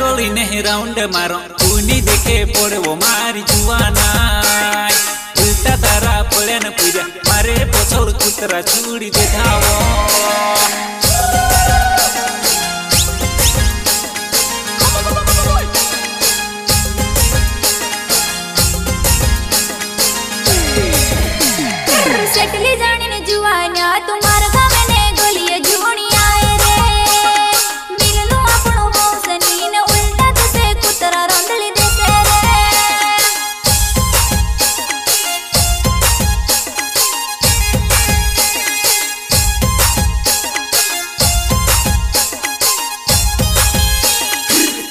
गोली नहीं राउंड मारो ऊनी देखे पड़े वो मारी जुआना उल्टा तारा पड़े न पूजा मारे पछोड़ कुतरा चूड़ी देखाओ।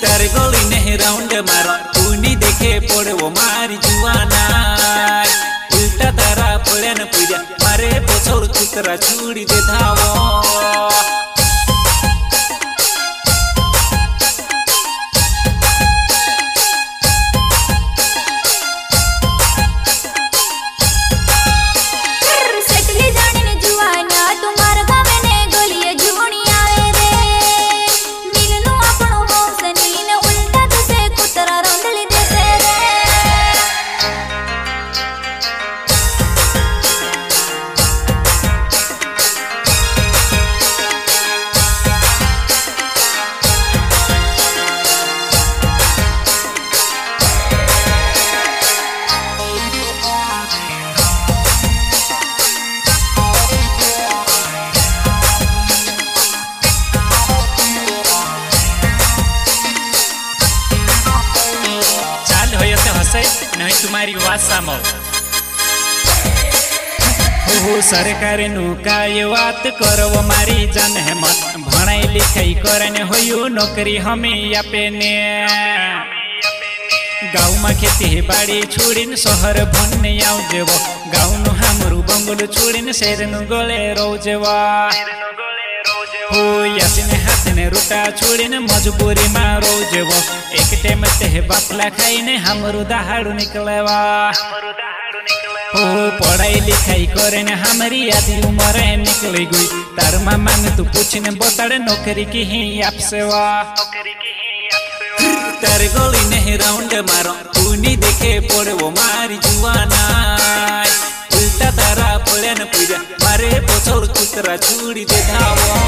तारे गोली नहीं राउंड मारो तूनी देखे पड़े वो मारी जुआना उल्टा तारा पड़े न पूजा मारे पछोड़ कुतरा चूड़ी दे धावो। नहीं तुम्हारी बात सामो हो सरकार नु का ये बात करो मारी जान है मन भणाई लिखाई करने होयो नौकरी हमें अपने गाँव में खेती बाड़ी छोड़ीन शहर भन्ने आउ जेव गाँव नु हमरू बंगलो छोड़ीन शहर नु गोले रोजेवा हो यासिन हाथ ने रुटा छोड़ीन मजबूरी में रोजेव एक टेम ते बाफला खाईने हमरू दाहाड़ू निकलेवा हो पढ़ाई लिखाई करे ने हमारी आधी उम्र निकली गई तार मांग तू पूछने बताड़े नौकरी की ही आपसे तारे गोली नहीं राउंड मारो तूनी देखे पड़े वो मारी जुआना उल्टा तारा पड़े न पूजा मारे पछोड़ कुतरा चूड़ी दे धावो।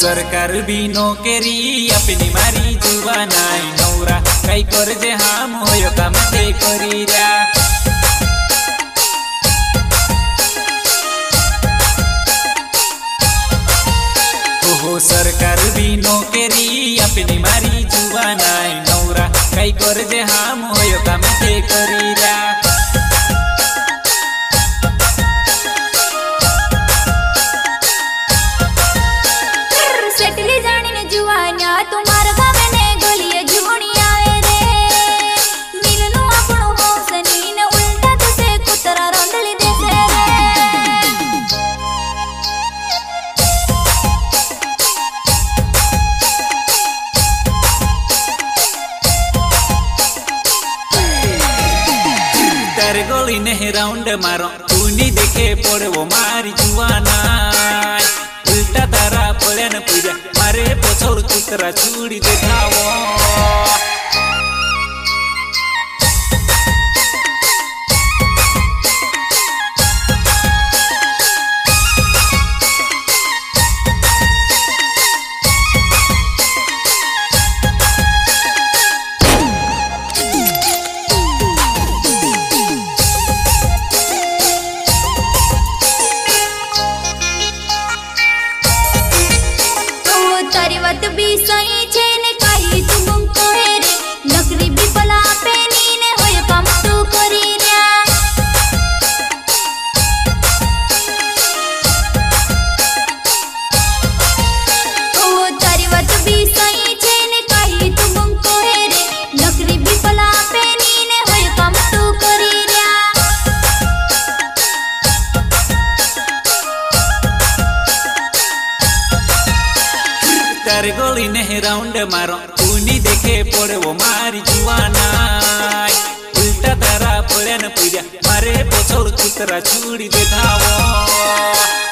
सरकार भी नौकरी अपनी मारी जुबाना नौरा कई कर जे हम होयो काम ते करी रा हो सरकार भी नौकरी अपनी मारी जुबाना नौरा कई कर जे हम होयो काम ते करी रा तारे गोली नहीं राउंड मारो तूनी देखे पड़े वो मारी जुआना उल्टा तारा पड़े न पूजा मारे पछोड़ कुतरा चूड़ी देखाओ। मुनी देखे पड़ो मारी जुआना उल्टा तारा पड़े न पूजा मारे पोछोर छुतरा चूड़ी दे धावा।